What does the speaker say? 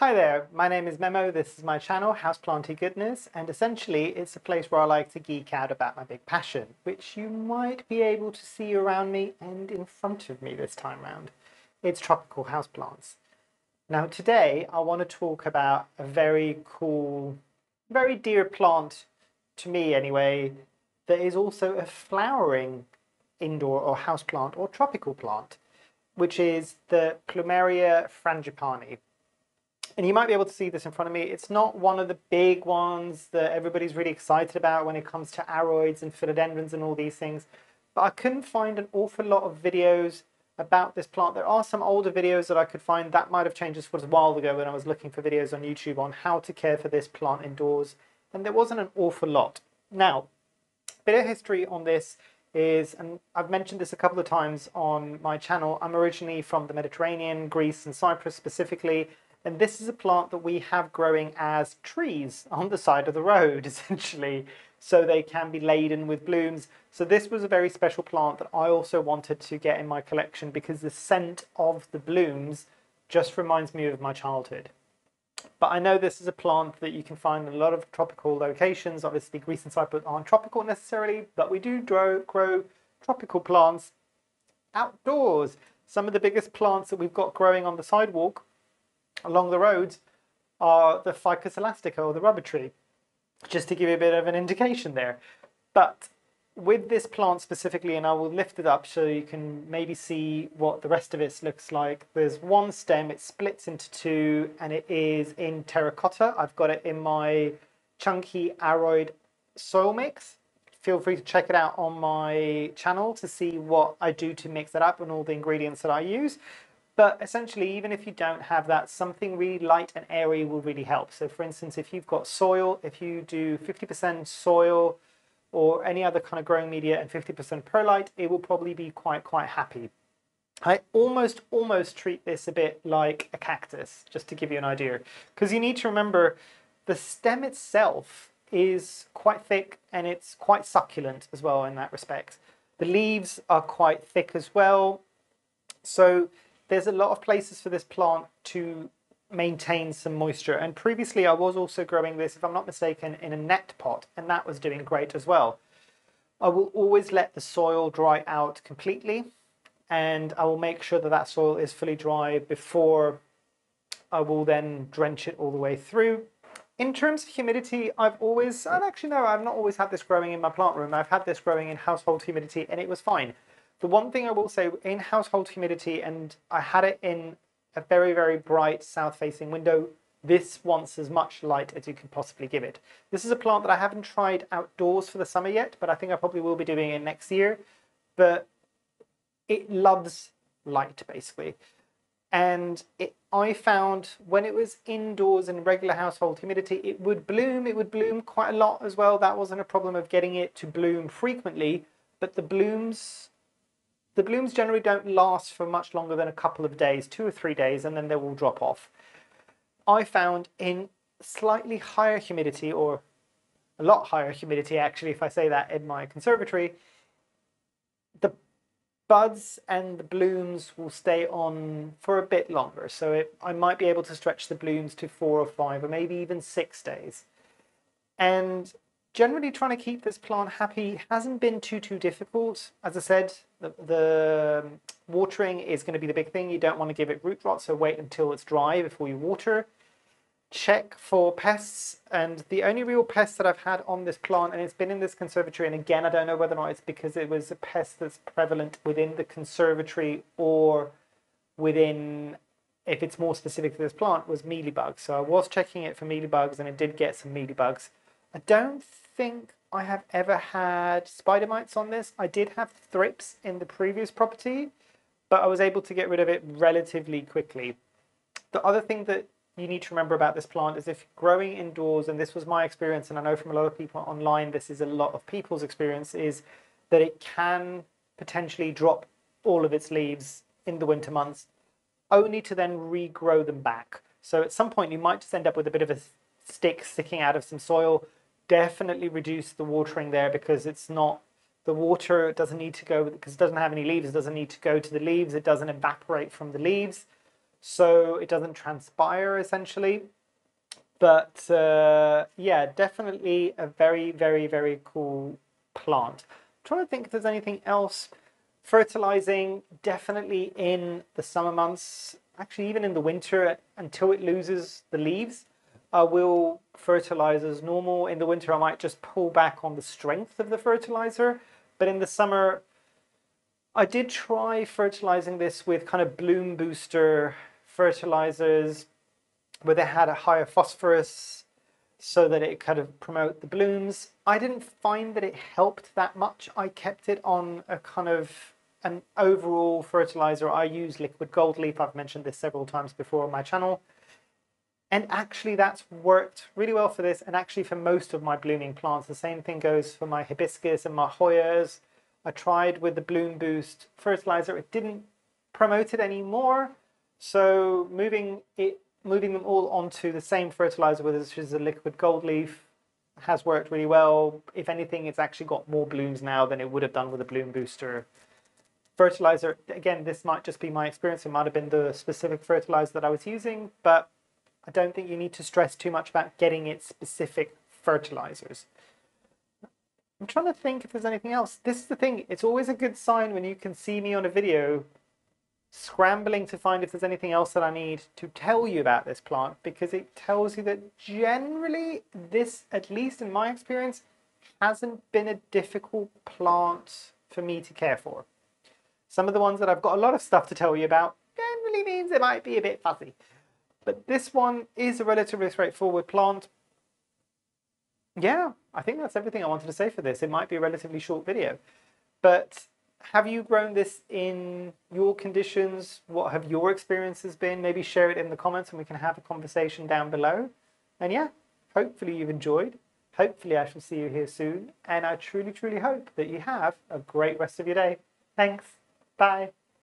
Hi there, my name is Memo, this is my channel Houseplanty Goodness, and essentially it's a place where I like to geek out about my big passion, which you might be able to see around me and in front of me this time round. It's tropical houseplants. Now today I want to talk about a very cool, very dear plant, to me anyway, that is also a flowering indoor or houseplant or tropical plant, which is the Plumeria frangipani. And you might be able to see this in front of me. It's not one of the big ones that everybody's really excited about when it comes to aroids and philodendrons and all these things. But I couldn't find an awful lot of videos about this plant. There are some older videos that I could find that might have changed. This was a while ago when I was looking for videos on YouTube on how to care for this plant indoors. And there wasn't an awful lot. Now, a bit of history on this is, and I've mentioned this a couple of times on my channel, I'm originally from the Mediterranean, Greece and Cyprus specifically. And this is a plant that we have growing as trees on the side of the road, essentially, so they can be laden with blooms. So this was a very special plant that I also wanted to get in my collection because the scent of the blooms just reminds me of my childhood. But I know this is a plant that you can find in a lot of tropical locations. Obviously, Greece and Cyprus aren't tropical necessarily, but we do grow tropical plants outdoors. Some of the biggest plants that we've got growing on the sidewalk along the roads are the ficus elastica, or the rubber tree, just to give you a bit of an indication there. But with this plant specifically, and I will lift it up so you can maybe see what the rest of it looks like. There's one stem, it splits into two, and it is in terracotta. I've got it in my chunky aroid soil mix. Feel free to check it out on my channel to see what I do to mix that up and all the ingredients that I use. But essentially, even if you don't have that, something really light and airy will really help. So for instance, if you've got soil, if you do 50% soil or any other kind of growing media and 50% perlite, it will probably be quite happy. I almost treat this a bit like a cactus, just to give you an idea. Because you need to remember, the stem itself is quite thick and it's quite succulent as well in that respect. The leaves are quite thick as well. So there's a lot of places for this plant to maintain some moisture. And previously I was also growing this, if I'm not mistaken, in a net pot, and that was doing great as well. I will always let the soil dry out completely, and I will make sure that that soil is fully dry before I will then drench it all the way through. In terms of humidity, I've not always had this growing in my plant room. I've had this growing in household humidity and it was fine. The one thing I will say, in household humidity, and I had it in a very bright south-facing window, this wants as much light as you can possibly give it. This is a plant that I haven't tried outdoors for the summer yet, but I think I probably will be doing it next year. But it loves light, basically. And I found when it was indoors in regular household humidity, it would bloom quite a lot as well. That wasn't a problem of getting it to bloom frequently, but the blooms generally don't last for much longer than a couple of days, 2 or 3 days, and then they will drop off. I found in slightly higher humidity, or a lot higher humidity actually, if I say that, in my conservatory, the buds and the blooms will stay on for a bit longer. So I might be able to stretch the blooms to 4 or 5 or maybe even 6 days. And generally trying to keep this plant happy hasn't been too difficult. As I said, the watering is going to be the big thing. You don't want to give it root rot, so wait until it's dry before you water. Check for pests, and the only real pest that I've had on this plant, and it's been in this conservatory, and again, I don't know whether or not it's because it was a pest that's prevalent within the conservatory or within, if it's more specific to this plant, was mealybugs. So I was checking it for mealybugs, and it did get some mealybugs. I don't think I have ever had spider mites on this. I did have thrips in the previous property, but I was able to get rid of it relatively quickly. The other thing that you need to remember about this plant is if growing indoors, and this was my experience, and I know from a lot of people online, this is a lot of people's experience, is that it can potentially drop all of its leaves in the winter months, only to then regrow them back. So at some point you might just end up with a bit of a stick sticking out of some soil. Definitely reduce the watering there, because the water doesn't need to go, because it doesn't have any leaves, it doesn't need to go to the leaves, it doesn't evaporate from the leaves. so it doesn't transpire essentially. But yeah, definitely a very, very, very cool plant. I'm trying to think if there's anything else. Fertilizing, definitely in the summer months, actually even in the winter until it loses the leaves, I will fertilize as normal. In the winter, I might just pull back on the strength of the fertilizer. But in the summer, I did try fertilizing this with kind of bloom booster fertilizers, where they had a higher phosphorus so that it kind of promote the blooms. I didn't find that it helped that much. I kept it on a kind of an overall fertilizer. I use liquid gold leaf. I've mentioned this several times before on my channel. And actually that's worked really well for this, and actually for most of my blooming plants. The same thing goes for my hibiscus and my Hoyas. I tried with the bloom boost fertilizer. It didn't promote it anymore. So moving them all onto the same fertilizer, which is the liquid gold leaf, has worked really well. If anything, it's actually got more blooms now than it would have done with a bloom booster fertilizer. Again, this might just be my experience. It might have been the specific fertilizer that I was using, but I don't think you need to stress too much about getting it specific fertilizers. I'm trying to think if there's anything else. This is the thing. It's always a good sign when you can see me on a video scrambling to find if there's anything else that I need to tell you about this plant, because it tells you that generally this, at least in my experience, hasn't been a difficult plant for me to care for. Some of the ones that I've got a lot of stuff to tell you about generally means it might be a bit fuzzy. But this one is a relatively straightforward plant. Yeah, I think that's everything I wanted to say for this. It might be a relatively short video. But have you grown this in your conditions? What have your experiences been? Maybe share it in the comments and we can have a conversation down below. And yeah, hopefully you've enjoyed. Hopefully I shall see you here soon. And I truly, truly hope that you have a great rest of your day. Thanks. Bye.